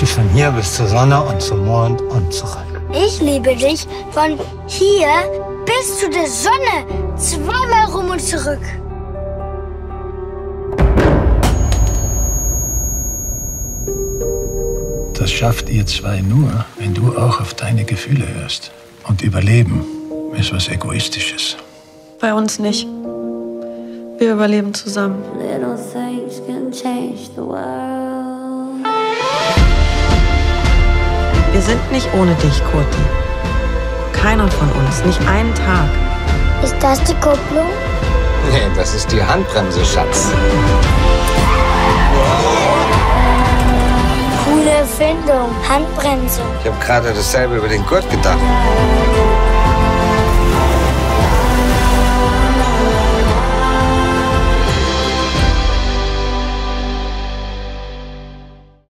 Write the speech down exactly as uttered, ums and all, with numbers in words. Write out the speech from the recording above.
dich von hier bis zur Sonne und zum Mond und zurück. Ich liebe dich von hier bis zu der Sonne, zweimal rum und zurück. Das schafft ihr zwei nur, wenn du auch auf deine Gefühle hörst. Und Überleben ist was Egoistisches. Bei uns nicht. Wir überleben zusammen. Little things can change the world. Wir sind nicht ohne dich, Kurti. Keiner von uns, nicht einen Tag. Ist das die Kupplung? Nee, das ist die Handbremse, Schatz. Coole Erfindung, Handbremse. Ich habe gerade dasselbe über den Kurt gedacht.